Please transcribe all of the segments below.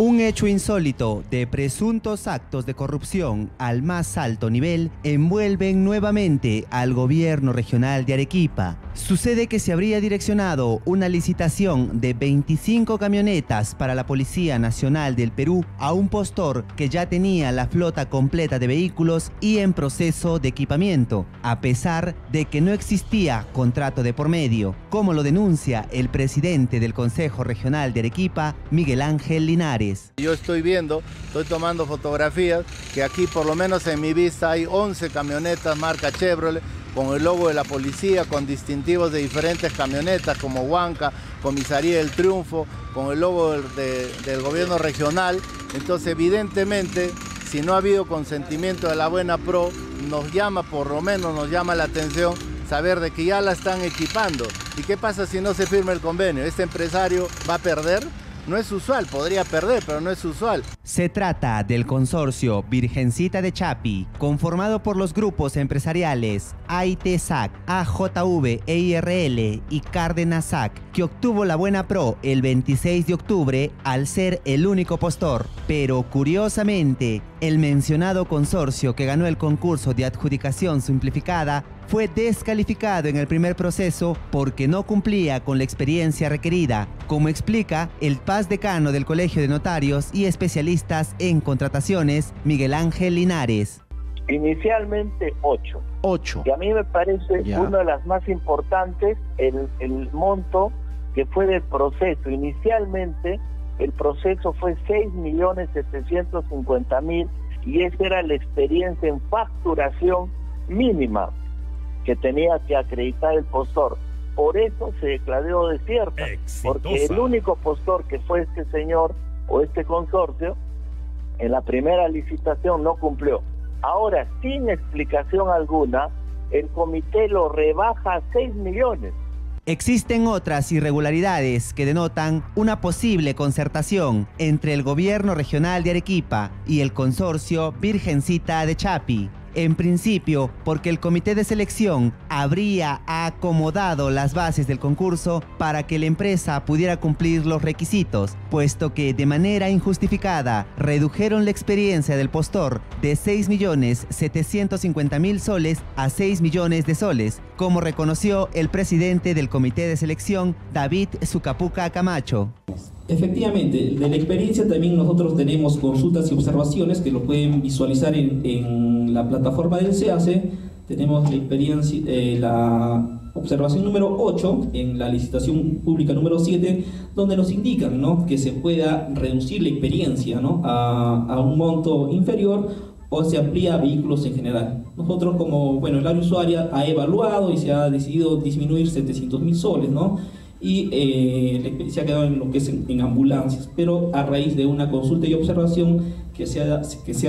Un hecho insólito de presuntos actos de corrupción al más alto nivel envuelven nuevamente al gobierno regional de Arequipa. Sucede que se habría direccionado una licitación de 25 camionetas para la Policía Nacional del Perú a un postor que ya tenía la flota completa de vehículos y en proceso de equipamiento, a pesar de que no existía contrato de por medio, como lo denuncia el presidente del Consejo Regional de Arequipa, Miguel Ángel Linares. Yo estoy viendo, estoy tomando fotografías, que aquí por lo menos en mi vista hay 11 camionetas marca Chevrolet con el logo de la policía, con distintivos de diferentes camionetas como Huanca, Comisaría del Triunfo, con el logo del gobierno regional. Entonces evidentemente, si no ha habido consentimiento de la buena pro, nos llama, por lo menos nos llama la atención saber de que ya la están equipando. ¿Y qué pasa si no se firma el convenio? ¿Este empresario va a perder? No es usual, podría perder, pero no es usual. Se trata del consorcio Virgencita de Chapi, conformado por los grupos empresariales AIT SAC, AJV EIRL y Cárdenas SAC, que obtuvo la buena pro el 26 de octubre al ser el único postor. Pero curiosamente, el mencionado consorcio que ganó el concurso de adjudicación simplificada fue descalificado en el primer proceso porque no cumplía con la experiencia requerida, como explica el PAS decano del Colegio de Notarios y Especialistas en Contrataciones, Miguel Ángel Linares. Inicialmente 8. Y a mí me parece una de las más importantes el monto que fue del proceso. Inicialmente el proceso fue 6.750.000 y esa era la experiencia en facturación mínima que tenía que acreditar el postor. Por eso se declaró desierta, ¡Exitosa! Porque el único postor que fue este señor o este consorcio en la primera licitación no cumplió. Ahora, sin explicación alguna, el comité lo rebaja a 6 millones. Existen otras irregularidades que denotan una posible concertación entre el gobierno regional de Arequipa y el consorcio Virgencita de Chapi. En principio, porque el comité de selección habría acomodado las bases del concurso para que la empresa pudiera cumplir los requisitos, puesto que de manera injustificada redujeron la experiencia del postor de 6.750.000 soles a 6 millones de soles, como reconoció el presidente del comité de selección, David Zucapuca Camacho. Efectivamente, de la experiencia también nosotros tenemos consultas y observaciones que lo pueden visualizar en la plataforma del SEACE. Tenemos la experiencia, la observación número 8 en la licitación pública número 7, donde nos indican, ¿no?, que se pueda reducir la experiencia, ¿no?, a un monto inferior o se amplía a vehículos en general. Nosotros, como el área usuaria ha evaluado y se ha decidido disminuir 700.000 soles, ¿no?, y se ha quedado en lo que es en ambulancias, pero a raíz de una consulta y observación que se ha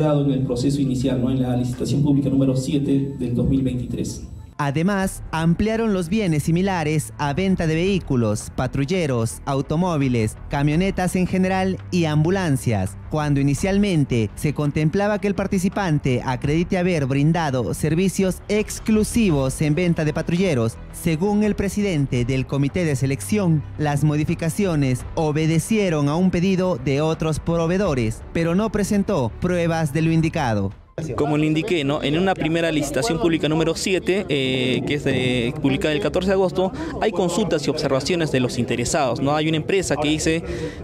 dado en el proceso inicial, ¿no?, en la licitación pública número 7 del 2023. Además, ampliaron los bienes similares a venta de vehículos, patrulleros, automóviles, camionetas en general y ambulancias, cuando inicialmente se contemplaba que el participante acredite haber brindado servicios exclusivos en venta de patrulleros. Según el presidente del comité de selección, las modificaciones obedecieron a un pedido de otros proveedores, pero no presentó pruebas de lo indicado. Como le indiqué, ¿no?, en una primera licitación pública número 7, que es publicada el 14 de agosto, hay consultas y observaciones de los interesados, ¿no? Hay una empresa que dice,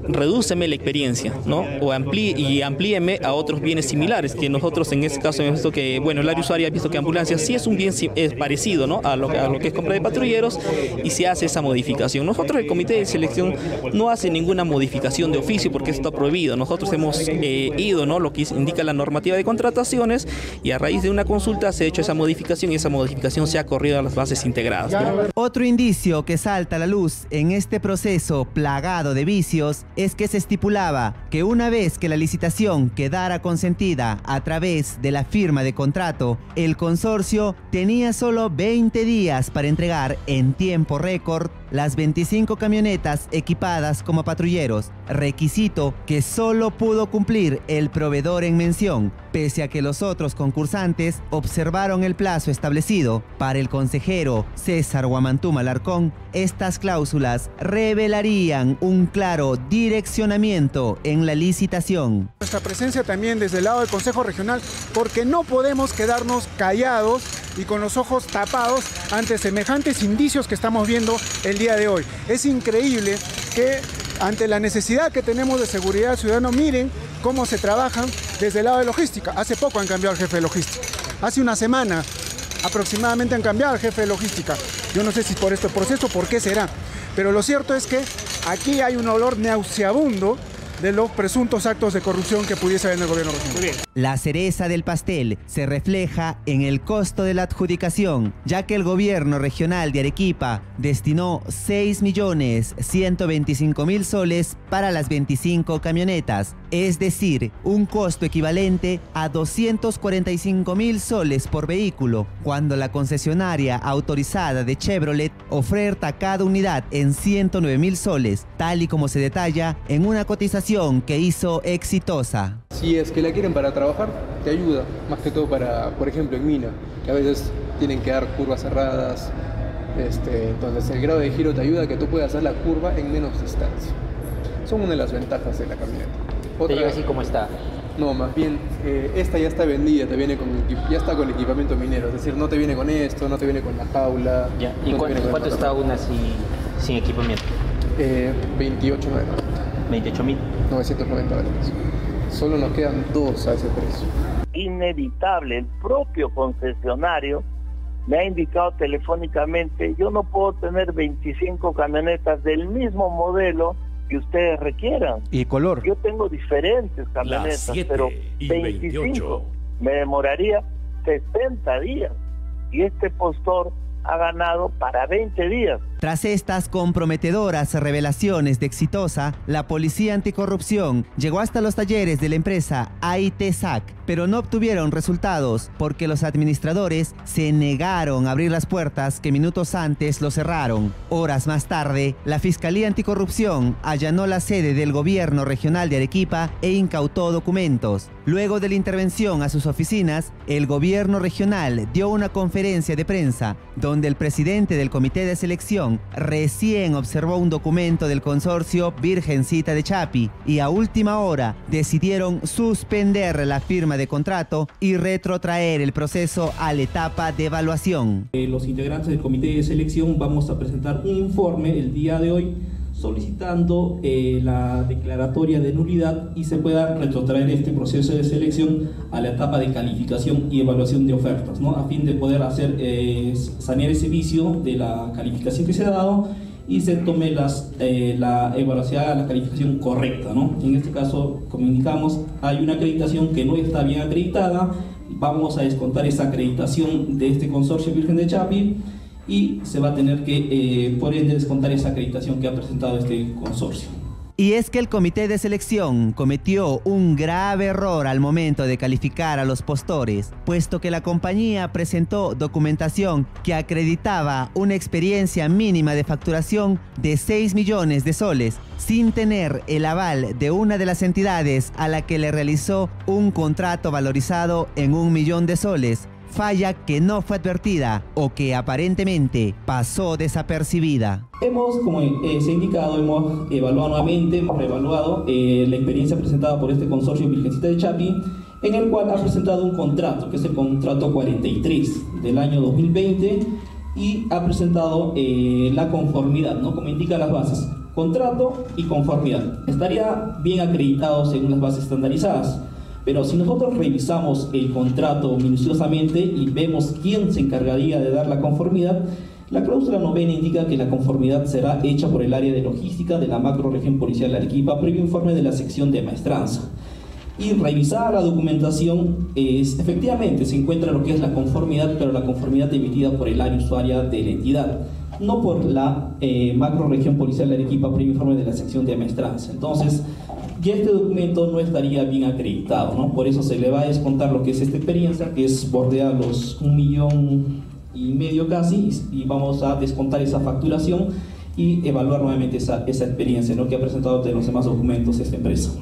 redúceme la experiencia, ¿no?, o amplíeme a otros bienes similares, que nosotros en este caso hemos visto que, el área usuaria ha visto que ambulancia sí es un bien parecido, ¿no?, a lo que es compra de patrulleros, y se hace esa modificación. Nosotros, el comité de selección, no hace ninguna modificación de oficio porque está prohibido. Nosotros hemos ido, ¿no?, lo que indica la normativa de contratación, y a raíz de una consulta se ha hecho esa modificación y esa modificación se ha corrido a las bases integradas, ¿no? Otro indicio que salta a la luz en este proceso plagado de vicios es que se estipulaba que una vez que la licitación quedara consentida a través de la firma de contrato, el consorcio tenía solo 20 días para entregar en tiempo récord las 25 camionetas equipadas como patrulleros, requisito que solo pudo cumplir el proveedor en mención, pese a que los otros concursantes observaron el plazo establecido. Para el consejero César Guamantú Malarcón, estas cláusulas revelarían un claro direccionamiento en la licitación. Nuestra presencia también desde el lado del Consejo Regional, porque no podemos quedarnos callados y con los ojos tapados ante semejantes indicios que estamos viendo el día de hoy. Es increíble que ante la necesidad que tenemos de seguridad ciudadana, miren cómo se trabajan desde el lado de logística. Hace poco han cambiado al jefe de logística. Hace una semana aproximadamente han cambiado al jefe de logística. Yo no sé si por este proceso, por qué será. Pero lo cierto es que aquí hay un olor nauseabundo de los presuntos actos de corrupción que pudiese haber en el gobierno regional. La cereza del pastel se refleja en el costo de la adjudicación, ya que el gobierno regional de Arequipa destinó 6.125.000 soles para las 25 camionetas, es decir, un costo equivalente a 245.000 soles por vehículo, cuando la concesionaria autorizada de Chevrolet oferta cada unidad en 109.000 soles, tal y como se detalla en una cotización que hizo Exitosa. Si es que la quieren para trabajar, te ayuda, más que todo para, por ejemplo, en mina, que a veces tienen que dar curvas cerradas, entonces el grado de giro te ayuda a que tú puedas hacer la curva en menos distancia. Son una de las ventajas de la camioneta. ¿Te llega así como está? No, más bien, esta ya está vendida, te viene con, ya está con el equipamiento minero, es decir, no te viene con esto, no te viene con la jaula. Ya. ¿Y no cuánto está una sin equipamiento? 28 dólares. 28.990 dólares. Solo nos quedan dos a ese precio. Inevitable, el propio concesionario me ha indicado telefónicamente, yo no puedo tener 25 camionetas del mismo modelo que ustedes requieran. ¿Y color? Yo tengo diferentes camionetas, pero 25. 28. Me demoraría 60 días. Y este postor ha ganado para 20 días. Tras estas comprometedoras revelaciones de Exitosa, la Policía Anticorrupción llegó hasta los talleres de la empresa AIT SAC, pero no obtuvieron resultados porque los administradores se negaron a abrir las puertas que minutos antes lo cerraron. Horas más tarde, la Fiscalía Anticorrupción allanó la sede del gobierno regional de Arequipa e incautó documentos. Luego de la intervención a sus oficinas, el gobierno regional dio una conferencia de prensa donde el presidente del comité de selección recién observó un documento del consorcio Virgencita de Chapi y a última hora decidieron suspender la firma de contrato y retrotraer el proceso a la etapa de evaluación. Los integrantes del comité de selección vamos a presentar un informe el día de hoy solicitando la declaratoria de nulidad y se pueda retrotraer este proceso de selección a la etapa de calificación y evaluación de ofertas, ¿no? A fin de poder hacer sanear ese vicio de la calificación que se ha dado y se tome la evaluación, la calificación correcta, ¿no? En este caso, como indicamos, hay una acreditación que no está bien acreditada, vamos a descontar esa acreditación de este consorcio Virgen de Chapi, y se va a tener que por ende descontar esa acreditación que ha presentado este consorcio. Y es que el comité de selección cometió un grave error al momento de calificar a los postores, puesto que la compañía presentó documentación que acreditaba una experiencia mínima de facturación de 6 millones de soles, sin tener el aval de una de las entidades a la que le realizó un contrato valorizado en 1 millón de soles, falla que no fue advertida o que aparentemente pasó desapercibida. Hemos, como se ha indicado, hemos evaluado nuevamente, hemos reevaluado la experiencia presentada por este consorcio Virgencita de Chapi, en el cual ha presentado un contrato, que es el contrato 43 del año 2020, y ha presentado la conformidad, ¿no? Como indican las bases, contrato y conformidad. Estaría bien acreditado según las bases estandarizadas. Pero si nosotros revisamos el contrato minuciosamente y vemos quién se encargaría de dar la conformidad, la cláusula novena indica que la conformidad será hecha por el área de logística de la macrorregión policial de Arequipa, previo informe de la sección de maestranza. Y revisada la documentación, efectivamente se encuentra lo que es la conformidad, pero la conformidad emitida por el área usuaria de la entidad, no por la macrorregión policial de Arequipa, previo informe de la sección de maestranza. Entonces, y este documento no estaría bien acreditado, ¿no? Por eso se le va a descontar lo que es esta experiencia, que es bordear los 1,5 millones casi, y vamos a descontar esa facturación y evaluar nuevamente esa experiencia, ¿no?, que ha presentado de los demás documentos esta empresa.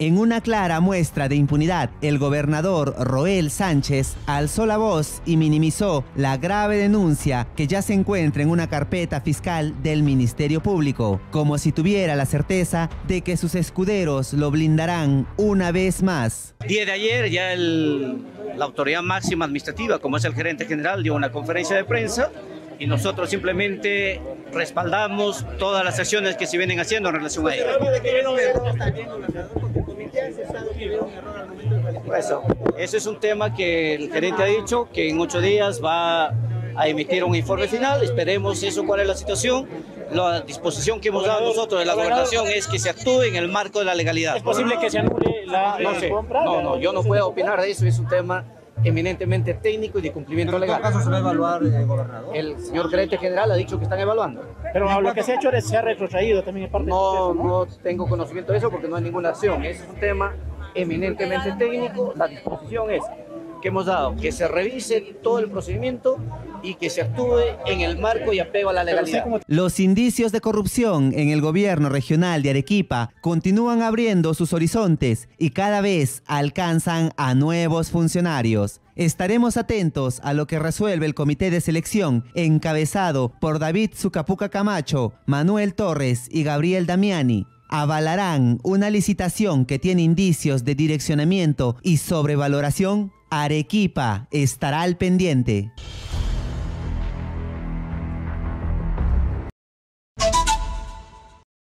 En una clara muestra de impunidad, el gobernador Roel Sánchez alzó la voz y minimizó la grave denuncia que ya se encuentra en una carpeta fiscal del Ministerio Público, como si tuviera la certeza de que sus escuderos lo blindarán una vez más. El día de ayer ya la autoridad máxima administrativa, como es el gerente general, dio una conferencia de prensa y nosotros simplemente respaldamos todas las acciones que se vienen haciendo en relación a ello. Eso es un tema que el gerente ha dicho que en 8 días va a emitir un informe final. Esperemos eso, cuál es la situación. La disposición que hemos dado nosotros de la gobernación es que se actúe en el marco de la legalidad. ¿Es posible que se anule la compra? No, yo no puedo opinar de eso, es un tema eminentemente técnico y de cumplimiento legal. ¿En qué caso se va a evaluar el gobernador? El señor gerente general ha dicho que están evaluando. Pero lo que se ha hecho es se ha retrotraído también en parte. No tengo conocimiento de eso porque no hay ninguna acción. Ese es un tema eminentemente técnico. La disposición es que hemos dado que se revise todo el procedimiento y que se actúe en el marco y apego a la legalidad. Los indicios de corrupción en el gobierno regional de Arequipa continúan abriendo sus horizontes y cada vez alcanzan a nuevos funcionarios. Estaremos atentos a lo que resuelve el comité de selección encabezado por David Zucapuca Camacho, Manuel Torres y Gabriel Damiani. ¿Avalarán una licitación que tiene indicios de direccionamiento y sobrevaloración? Arequipa estará al pendiente.